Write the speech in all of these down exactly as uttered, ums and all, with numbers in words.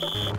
Wow.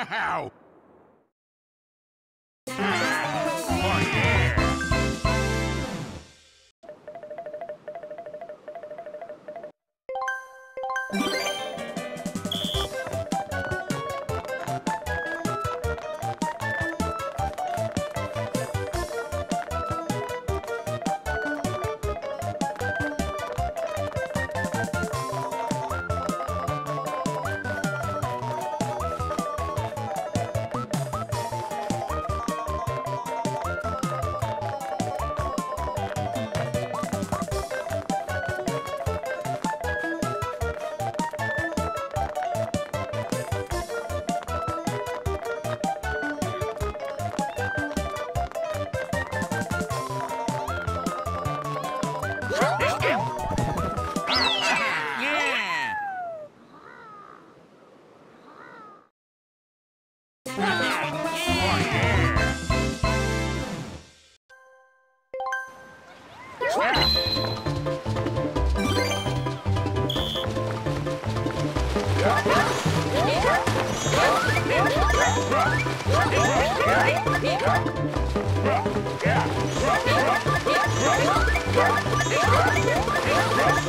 Wow! Oh, yeah!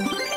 Yeah.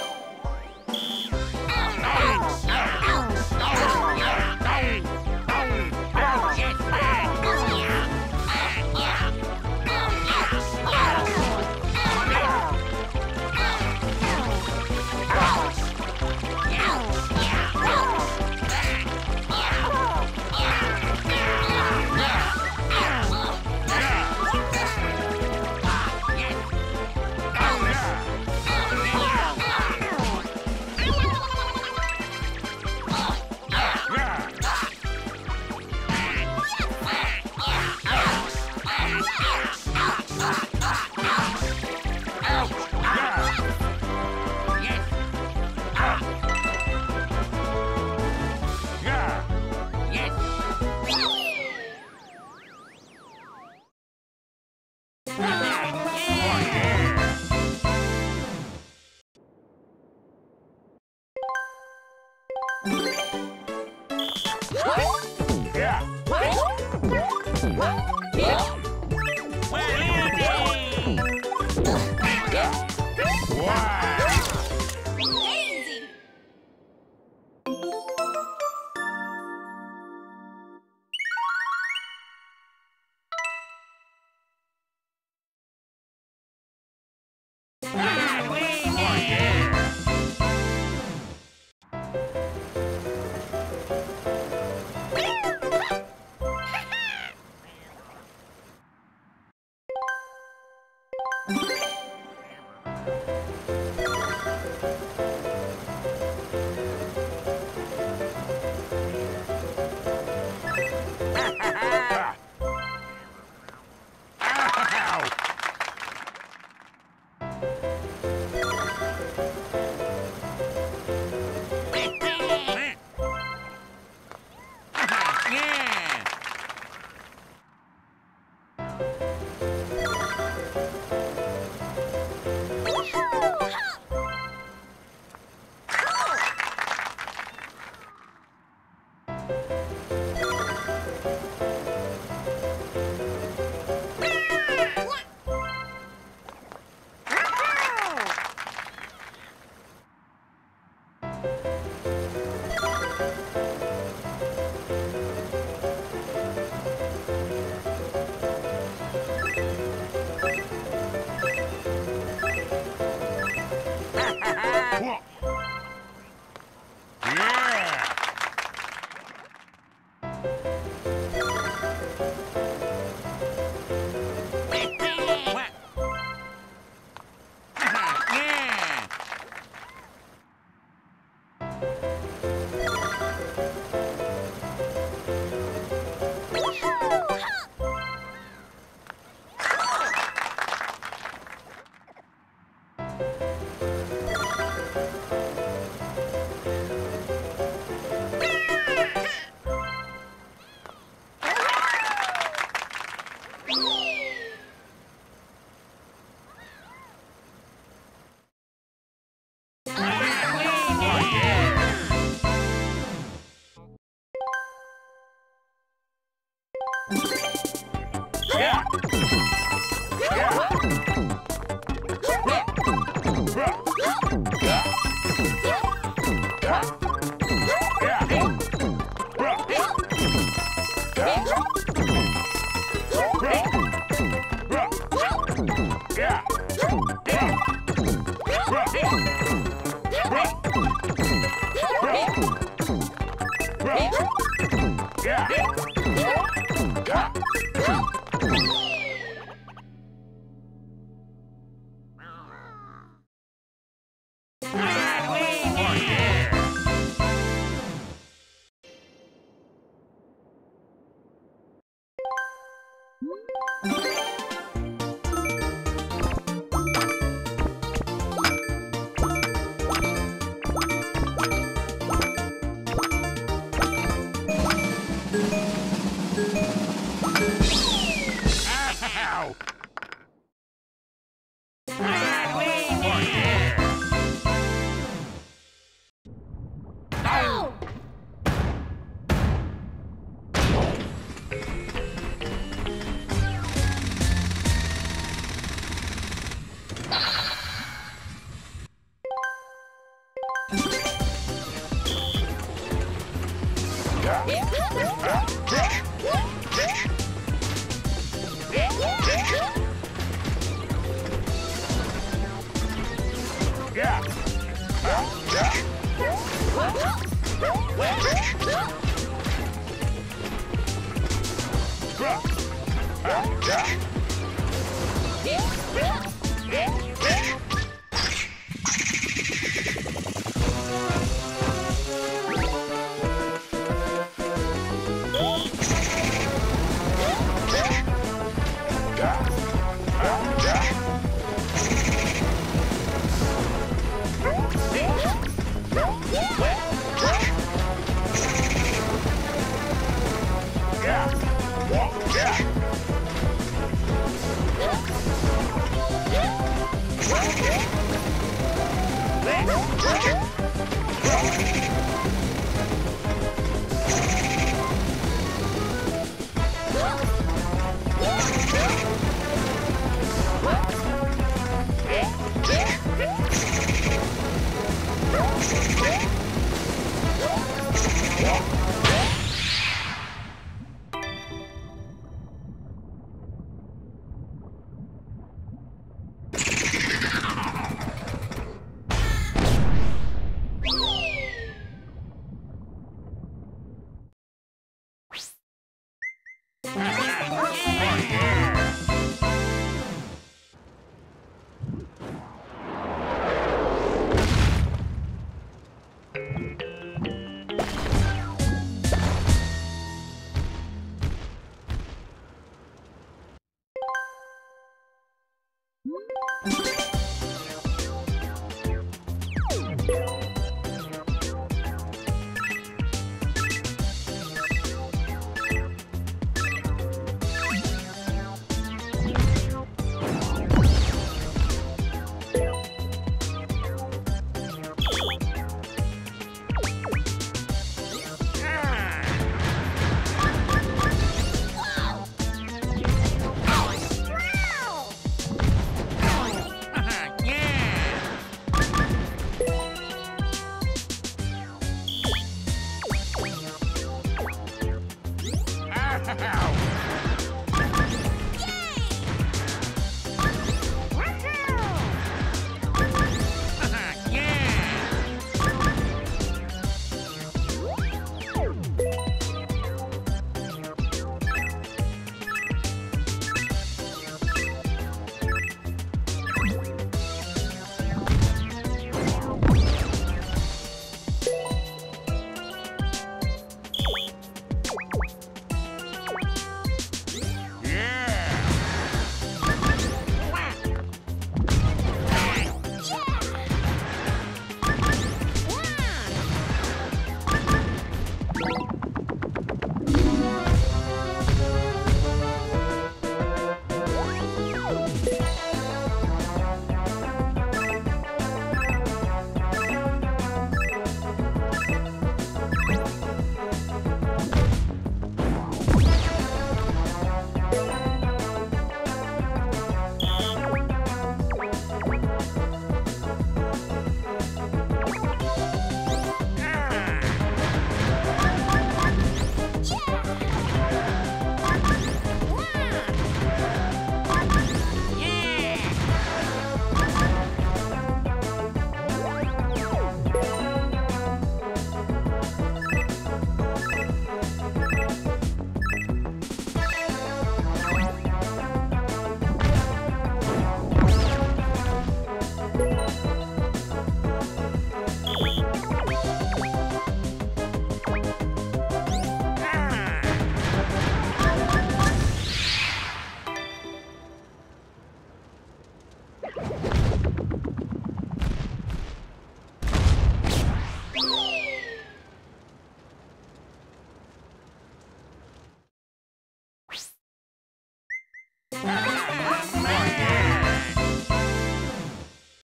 You